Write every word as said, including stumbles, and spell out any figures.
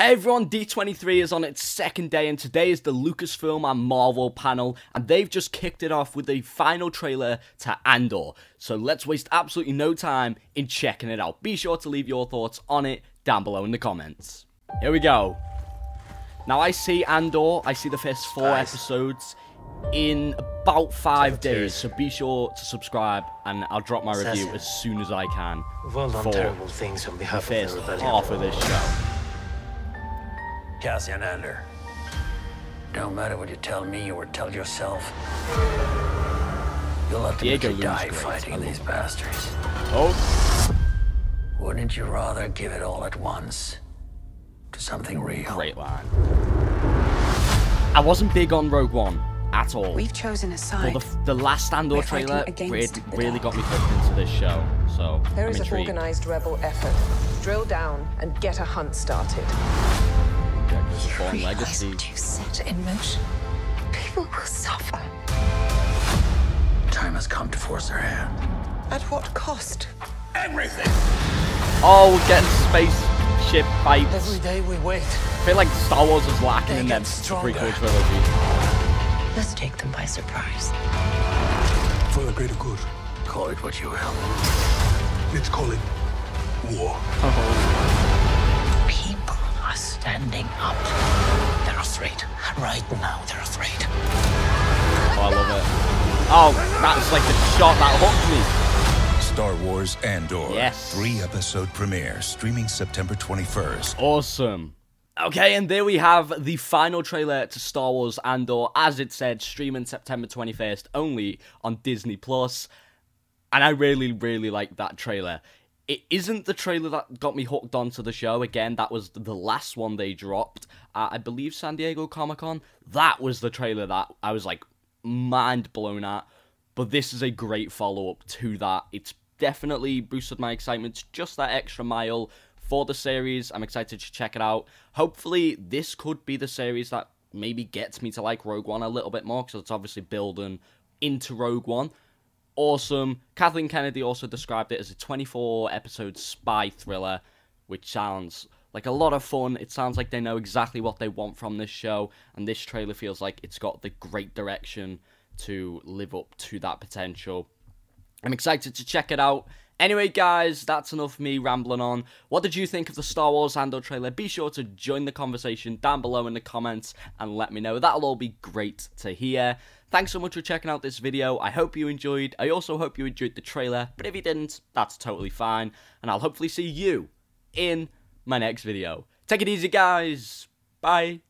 Hey everyone, D twenty-three is on its second day and today is the Lucasfilm and Marvel panel, and they've just kicked it off with the final trailer to Andor. So let's waste absolutely no time in checking it out. Be sure to leave your thoughts on it down below in the comments. Here we go. Now I see Andor, I see the first four nice. episodes in about five days, so be sure to subscribe and I'll drop my review as soon as I can. Well done, terrible things on behalf the first of the half of this show. Cassian Andor, don't matter what you tell me or tell yourself, you'll ultimately die fighting these bastards. Oh! Wouldn't you rather give it all at once to something real? Great line. I wasn't big on Rogue One at all. We've chosen a side. Well, the, the last Andor trailer really, really got me hooked into this show, so there I'm is intrigued. An organized rebel effort. Drill down and get a hunt started. You realize what you set in motion? People will suffer. Time has come to force her hand. At what cost? Everything! Oh, we're getting spaceship fights. Every day we wait. I feel like Star Wars is lacking in that prequel trilogy. Let's take them by surprise. For the greater good. Call it what you will. Let's call it war. Oh. Standing up. They're afraid. Right now, they're afraid. Oh, I love it. Oh, that's like the shot that hooked me. Star Wars Andor. Yes. Three episode premiere, streaming September twenty-first. Awesome. Okay, and there we have the final trailer to Star Wars Andor. As it said, streaming September twenty-first only on Disney plus. And I really, really like that trailer. It isn't the trailer that got me hooked onto the show. Again, that was the last one they dropped. Uh, I believe San Diego Comic-Con. That was the trailer that I was, like, mind blown at. But this is a great follow-up to that. It's definitely boosted my excitement. It's just that extra mile for the series. I'm excited to check it out. Hopefully, this could be the series that maybe gets me to like Rogue One a little bit more, because it's obviously building into Rogue One. Awesome. Kathleen Kennedy also described it as a twenty-four episode spy thriller, which sounds like a lot of fun. It sounds like they know exactly what they want from this show, and this trailer feels like it's got the great direction to live up to that potential. I'm excited to check it out. Anyway, guys, that's enough me rambling on. What did you think of the Star Wars Andor trailer? Be sure to join the conversation down below in the comments and let me know. That'll all be great to hear. Thanks so much for checking out this video. I hope you enjoyed. I also hope you enjoyed the trailer, but if you didn't, that's totally fine. And I'll hopefully see you in my next video. Take it easy, guys. Bye.